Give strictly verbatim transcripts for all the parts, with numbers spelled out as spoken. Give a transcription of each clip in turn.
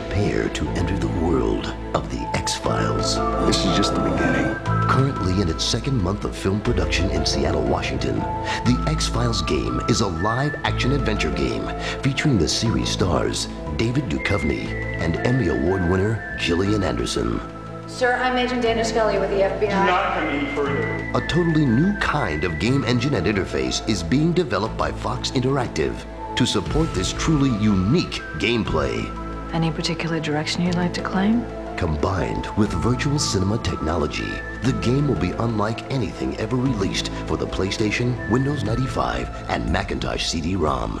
prepare to enter the world of The X-Files. This is just the beginning. Currently in its second month of film production in Seattle, Washington, The X-Files Game is a live action-adventure game featuring the series stars David Duchovny and Emmy Award winner Gillian Anderson. Sir, I'm Agent Daniel Scully with the F B I. Do not come any further. A totally new kind of game engine and interface is being developed by Fox Interactive to support this truly unique gameplay. Any particular direction you'd like to claim? Combined with virtual cinema technology, the game will be unlike anything ever released for the PlayStation, Windows ninety-five, and Macintosh C D ROM.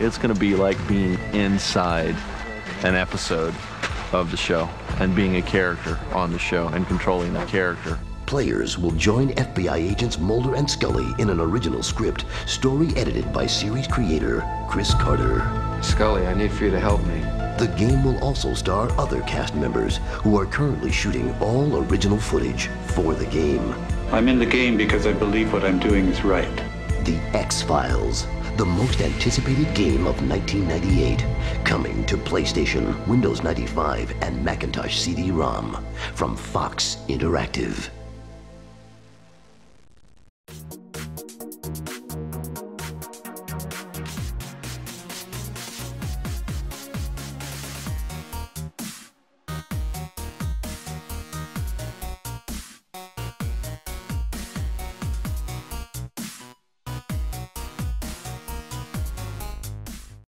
It's gonna be like being inside an episode of the show and being a character on the show and controlling that character. Players will join F B I agents Mulder and Scully in an original script, story edited by series creator Chris Carter. Scully, I need for you to help me. The game will also star other cast members who are currently shooting all original footage for the game. I'm in the game because I believe what I'm doing is right. The X-Files, the most anticipated game of nineteen ninety-eight, coming to PlayStation, Windows ninety-five, and Macintosh C D ROM from Fox Interactive.